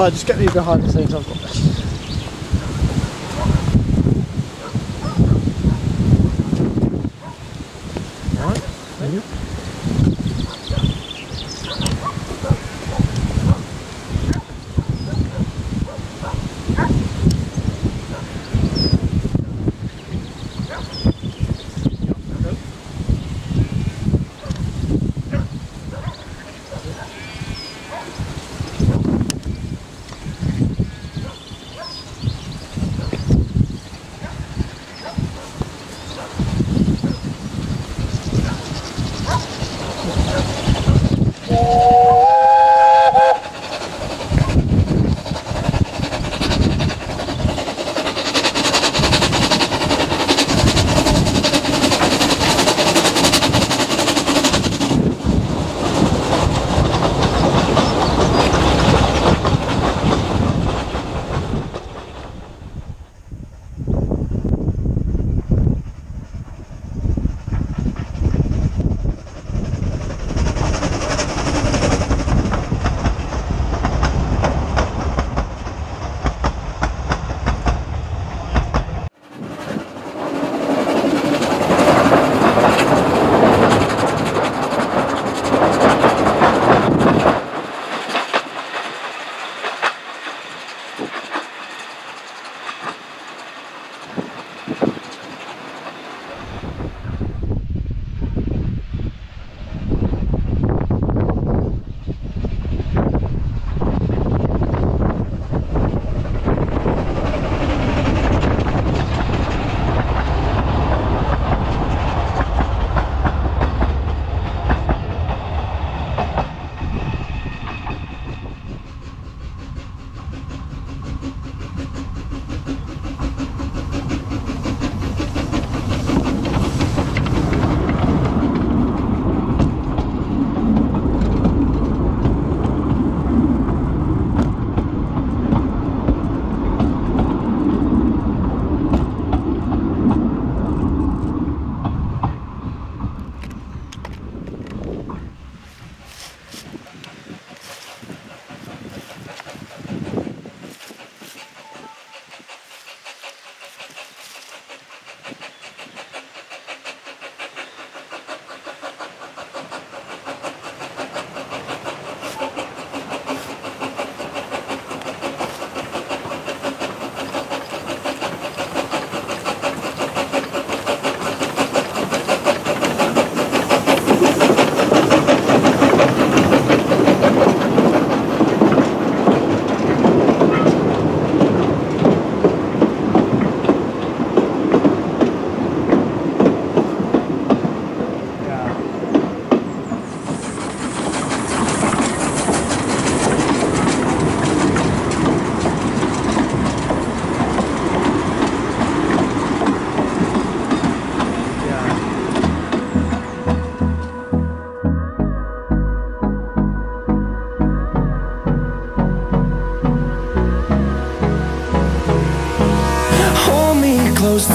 fire, just get me behind the scenes, I've got this.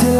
Till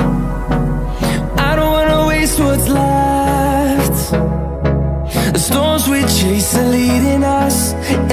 I don't wanna waste what's left. The storms we chase are leading us.